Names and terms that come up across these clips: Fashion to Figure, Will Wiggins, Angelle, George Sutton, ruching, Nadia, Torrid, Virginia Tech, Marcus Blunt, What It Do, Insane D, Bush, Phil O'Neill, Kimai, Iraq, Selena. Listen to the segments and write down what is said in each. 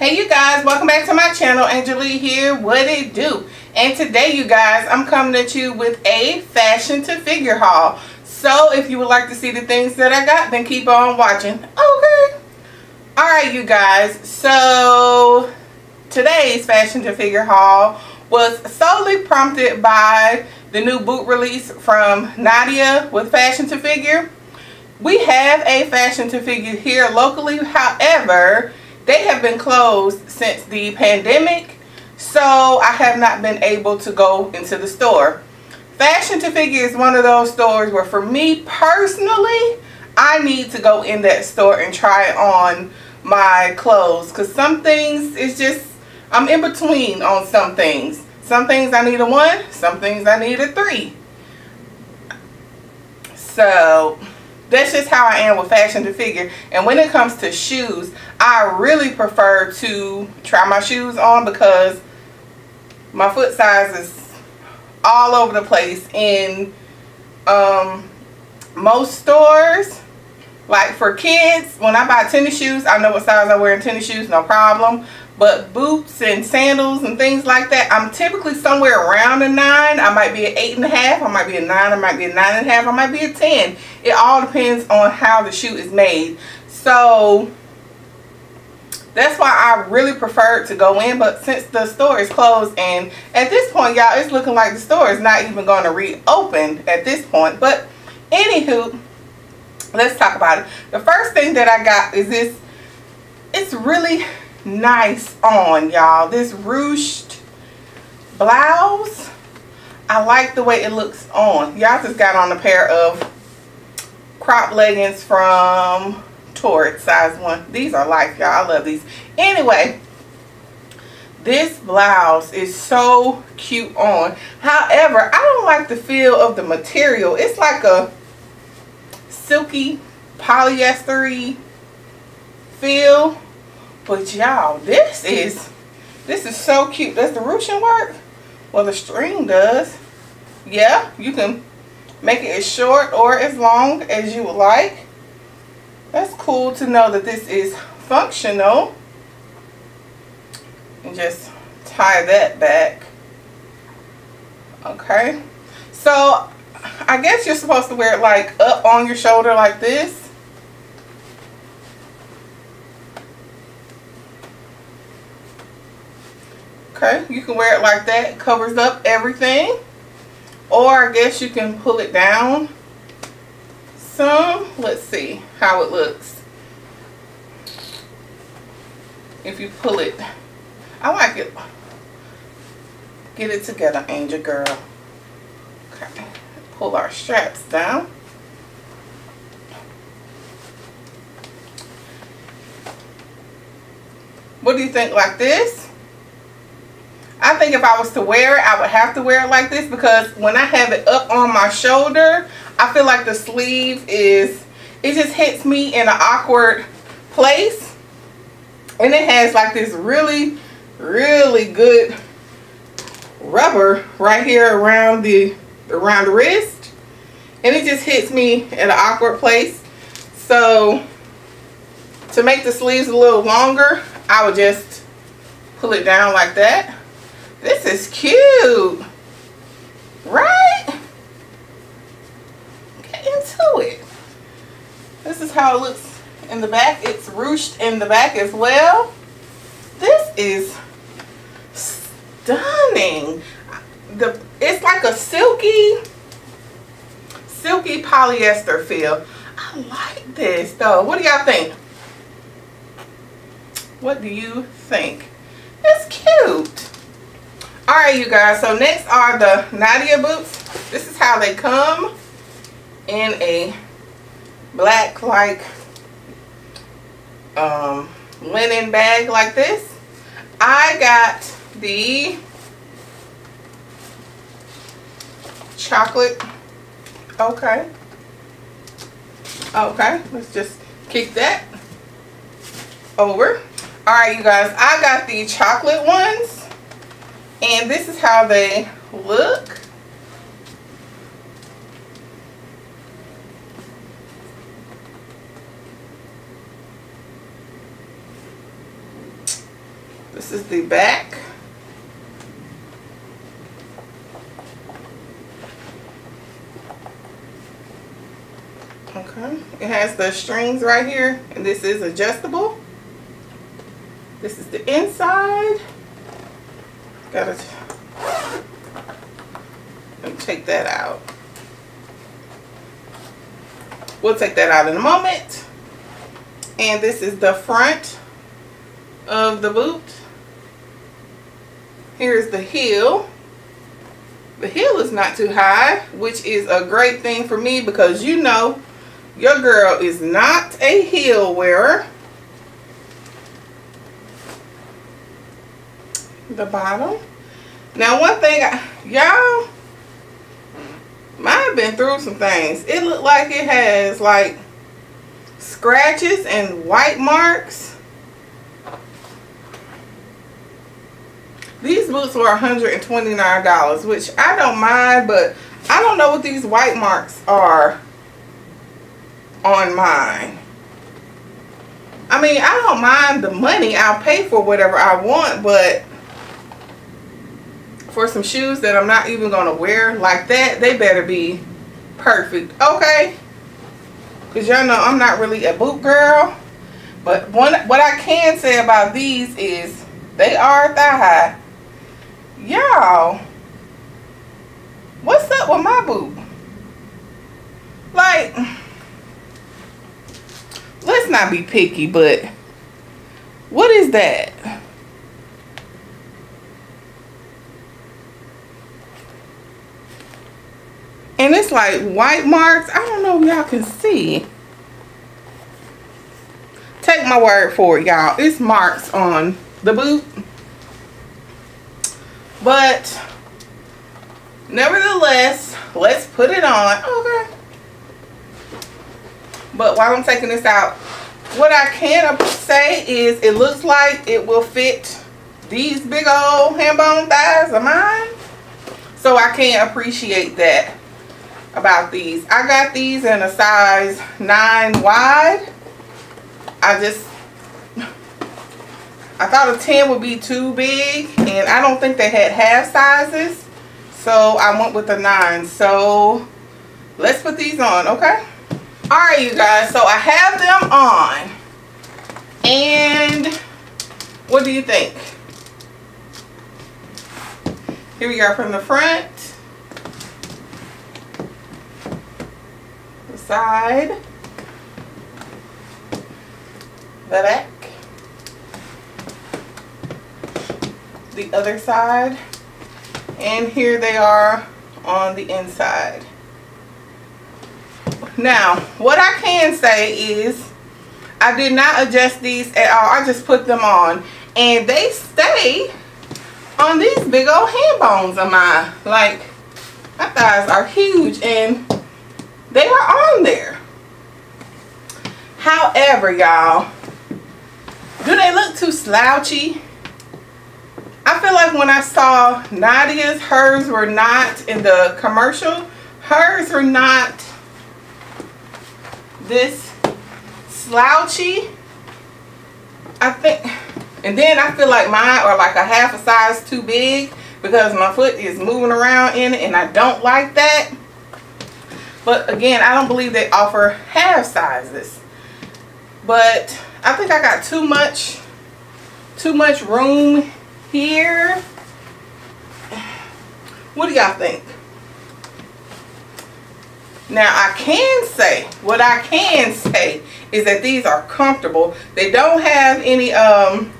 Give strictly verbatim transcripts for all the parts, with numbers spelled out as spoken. Hey you guys, welcome back to my channel. Angelle here, what it do? And today you guys, I'm coming at you with a fashion to figure haul. So if you would like to see the things that I got, then keep on watching. Okay. Alright you guys, so today's fashion to figure haul was solely prompted by the new boot release from Nadia with Fashion to Figure. We have a Fashion to Figure here locally, however, they have been closed since the pandemic, so I have not been able to go into the store. Fashion to Figure is one of those stores where, for me personally, I need to go in that store and try on my clothes, because some things it's just I'm in between on some things. Some things I need a one, some things I need a three. So that's just how I am with Fashion to Figure. And when it comes to shoes, I really prefer to try my shoes on because my foot size is all over the place in um, most stores. Like for kids, when I buy tennis shoes, I know what size I wear in tennis shoes, no problem. But boots and sandals and things like that, I'm typically somewhere around a nine. I might be an eight and a half. I might be a nine. I might be a nine and a half. I might be a ten. It all depends on how the shoe is made. So that's why I really prefer to go in. But since the store is closed, and at this point, y'all, it's looking like the store is not even going to reopen at this point. But anywho, let's talk about it. The first thing that I got is this. It's really nice on, y'all, this ruched blouse. I like the way it looks on. Y'all, just got on a pair of crop leggings from Torrid, size one. These are life, y'all. I love these. Anyway, this blouse is so cute on. However, I don't like the feel of the material. It's like a silky polyester-y feel. But y'all, this is this is so cute. Does the ruching work? Well, the string does. Yeah, you can make it as short or as long as you would like. That's cool to know that this is functional. And just tie that back. Okay. So I guess you're supposed to wear it like up on your shoulder like this. Okay, you can wear it like that. It covers up everything. Or I guess you can pull it down some. Let's see how it looks. If you pull it. I like it. Get it together, Angel girl. Okay. Pull our straps down. What do you think, like this? I think if I was to wear it, I would have to wear it like this, because when I have it up on my shoulder, I feel like the sleeve is, it just hits me in an awkward place. And it has like this really, really good rubber right here around the, around the wrist. And it just hits me in an awkward place. So to make the sleeves a little longer, I would just pull it down like that. This is cute, right? Get into it. This is how it looks in the back. It's ruched in the back as well. This is stunning. The it's like a silky, silky polyester feel. I like this though. What do y'all think? What do you think? It's cute. Alright you guys, so next are the Nadia boots. This is how they come, in a black like um, linen bag like this. I got the chocolate. Okay. Okay, let's just kick that over. Alright you guys, I got the chocolate ones. And this is how they look. This is the back. Okay, it has the strings right here, and this is adjustable. This is the inside. Gotta let me take that out. We'll take that out in a moment. And this is the front of the boot. Here's the heel. The heel is not too high, which is a great thing for me because you know your girl is not a heel wearer. The bottom. Now one thing, y'all, mine been through some things. It looked like it has like scratches and white marks. These boots were one hundred twenty-nine dollars, which I don't mind, but I don't know what these white marks are on mine. I mean, I don't mind the money. I'll pay for whatever I want, but for some shoes that I'm not even going to wear like that, they better be perfect, okay? Because y'all know I'm not really a boot girl. But one, what I can say about these is they are thigh high. Y'all, what's up with my boot? Like, let's not be picky, but what is that? And it's like white marks. I don't know if y'all can see. Take my word for it, y'all. It's marks on the boot. But nevertheless, let's put it on. Okay. But while I'm taking this out, what I can say is it looks like it will fit these big old ham bone thighs of mine. So I can appreciate that about these. I got these in a size nine wide. I just I thought a ten would be too big, and I don't think they had half sizes, so I went with a nine. So let's put these on, okay? All right, you guys, so I have them on, and what do you think? Here we are from the front, side, the back, the other side, and here they are on the inside. Now, what I can say is I did not adjust these at all. I just put them on, and they stay on these big old hand bones of mine. Like, my thighs are huge, and they are on there. However, y'all, do they look too slouchy? I feel like when I saw Nadia's, hers were not in the commercial. Hers were not this slouchy. I think, and then I feel like mine are like a half a size too big because my foot is moving around in it, and I don't like that. But again, I don't believe they offer half sizes. But I think I got too much, too much room here. What do y'all think? Now I can say, what I can say is that these are comfortable. They don't have any um,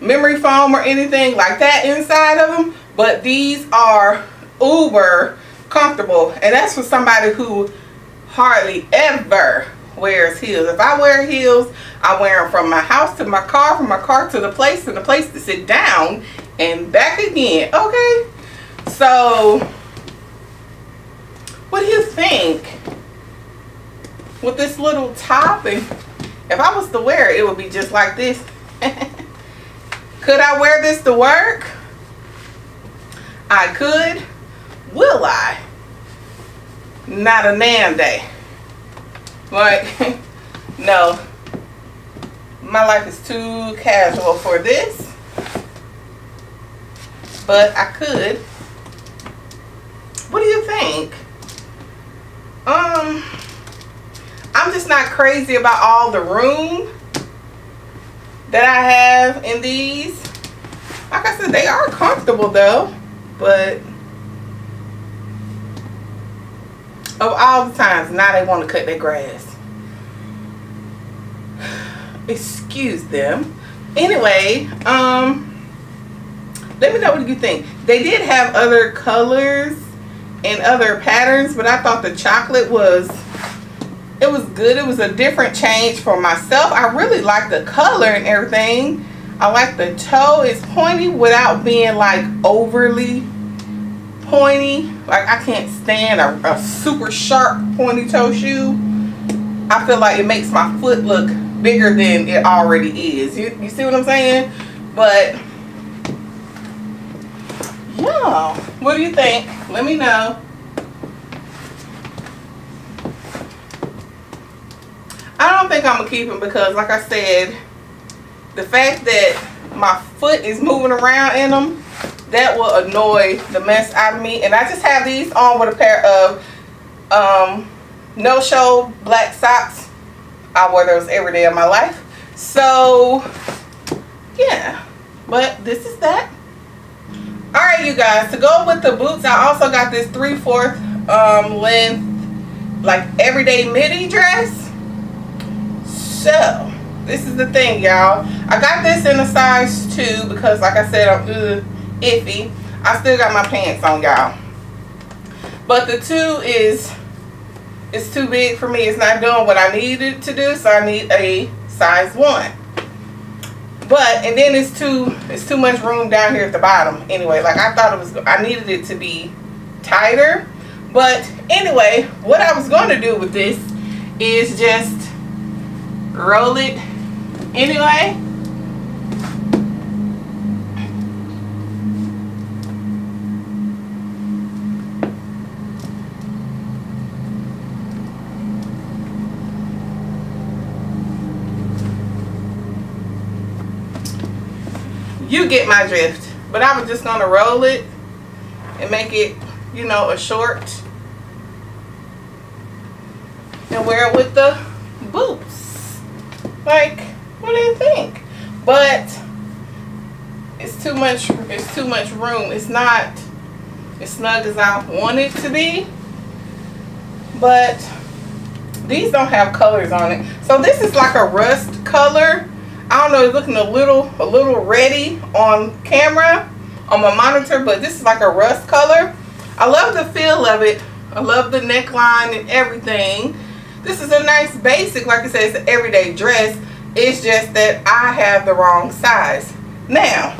memory foam or anything like that inside of them. But these are uber comfortable, and that's for somebody who hardly ever wears heels. If I wear heels, I wear them from my house to my car, from my car to the place, to the place to sit down and back again. Okay, so what do you think with this little top? And if I was to wear it, it would be just like this. Could I wear this to work? I could. Will I? Not a damn day. Like, no. my life is too casual for this, but I could. What do you think? Um, I'm just not crazy about all the room that I have in these. Like I said, they are comfortable though, but of all the times, now they want to cut their grass. Excuse them. Anyway, um, let me know what you think. They did have other colors and other patterns, but I thought the chocolate was, it was good. It was a different change for myself. I really like the color and everything. I like the toe. It's pointy without being like overly pointy. Like I can't stand a, a super sharp pointy toe shoe. I feel like it makes my foot look bigger than it already is. You, you see what I'm saying? But yeah, what do you think? Let me know. I don't think I'm gonna keep them because, like I said, the fact that my foot is moving around in them, that will annoy the mess out of me. And I just have these on with a pair of um, no-show black socks. I wear those every day of my life. So, yeah. But this is that. Alright, you guys. To go with the boots, I also got this three-fourth um, length, like, everyday midi dress. So, this is the thing, y'all. I got this in a size two because, like I said, I'm uh, iffy. I still got my pants on, y'all. But the two is... it's too big for me. It's not doing what I need it to do, so I need a size one. But and then it's too it's too much room down here at the bottom. Anyway, like I thought it was, I needed it to be tighter. But anyway, what I was going to do with this is just roll it anyway. You get my drift, but I was just gonna roll it and make it, you know, a short and wear it with the boots. Like, what do you think? But it's too much, it's too much room. It's not as snug as I want it to be, but these don't have colors on it. So this is like a rust color. I don't know, it's looking a little a little reddy on camera, on my monitor, but this is like a rust color. I love the feel of it. I love the neckline and everything. This is a nice basic, like I said, it's an everyday dress. It's just that I have the wrong size. Now,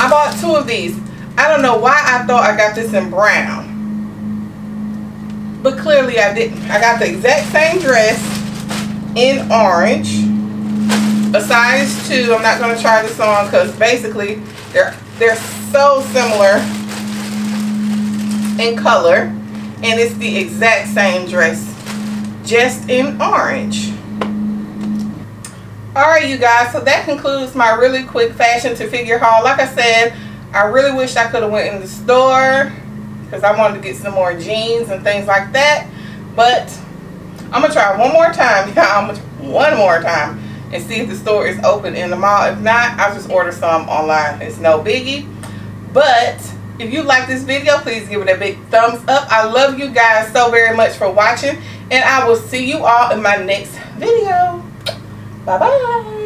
I bought two of these. I don't know why I thought I got this in brown, but clearly I didn't. I got the exact same dress in orange, a size two. I'm not going to try this on because basically they're they're so similar in color, and it's the exact same dress, just in orange. All right, you guys, so that concludes my really quick fashion to figure haul. Like I said, I really wish I could have went in the store because I wanted to get some more jeans and things like that, but I'm going to try one more time, y'all, one more time, and see if the store is open in the mall. If not, I'll just order some online. It's no biggie. But if you like this video, please give it a big thumbs up. I love you guys so very much for watching, and I will see you all in my next video. Bye-bye.